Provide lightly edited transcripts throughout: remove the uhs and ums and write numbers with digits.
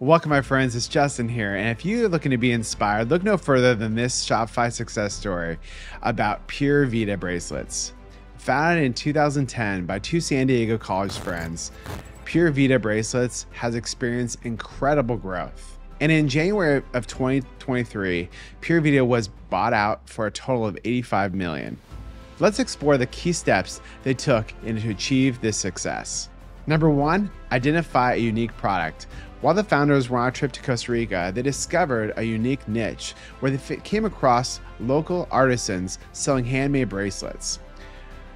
Welcome, my friends, it's Justin here, and if you're looking to be inspired, look no further than this Shopify success story about Pura Vida bracelets. Founded in 2010 by two San Diego college friends, Pura Vida bracelets has experienced incredible growth. And in January of 2023, Pura Vida was bought out for a total of $85 million. Let's explore the key steps they took in to achieve this success. Number one, identify a unique product. While the founders were on a trip to Costa Rica, they discovered a unique niche where they came across local artisans selling handmade bracelets.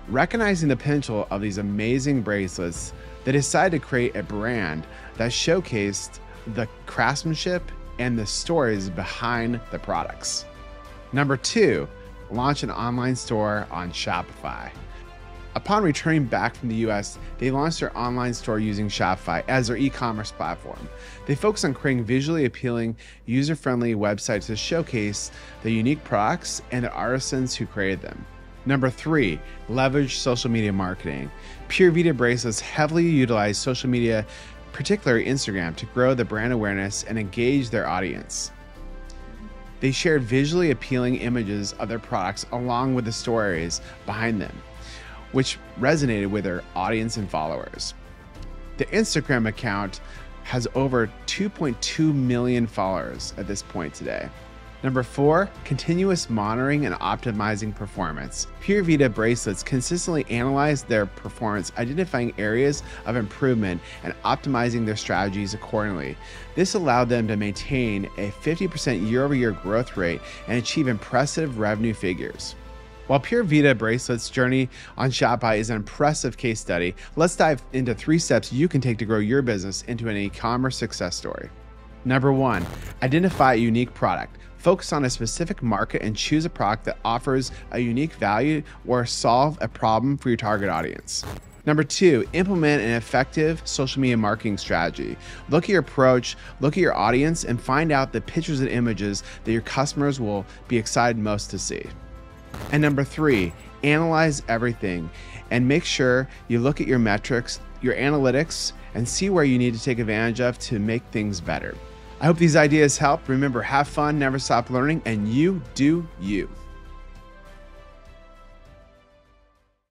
Recognizing the potential of these amazing bracelets, they decided to create a brand that showcased the craftsmanship and the stories behind the products. Number two, launch an online store on Shopify. Upon returning back from the US, they launched their online store using Shopify as their e-commerce platform. They focused on creating visually appealing, user-friendly websites to showcase the unique products and the artisans who created them. Number three, leverage social media marketing. Pura Vida bracelets heavily utilize social media, particularly Instagram, to grow the brand awareness and engage their audience. They shared visually appealing images of their products along with the stories behind them, which resonated with their audience and followers. The Instagram account has over 2.2 million followers at this point today. Number four, continuous monitoring and optimizing performance. Pura Vida bracelets consistently analyzed their performance, identifying areas of improvement and optimizing their strategies accordingly. This allowed them to maintain a 50% year-over-year growth rate and achieve impressive revenue figures. While Pura Vida bracelets' journey on Shopify is an impressive case study, let's dive into three steps you can take to grow your business into an e-commerce success story. Number one, identify a unique product. Focus on a specific market and choose a product that offers a unique value or solve a problem for your target audience. Number two, implement an effective social media marketing strategy. Look at your approach, look at your audience, and find out the pictures and images that your customers will be excited most to see. And number three, analyze everything and make sure you look at your metrics, your analytics, and see where you need to take advantage of to make things better. I hope these ideas help. Remember, have fun, never stop learning, and you do you.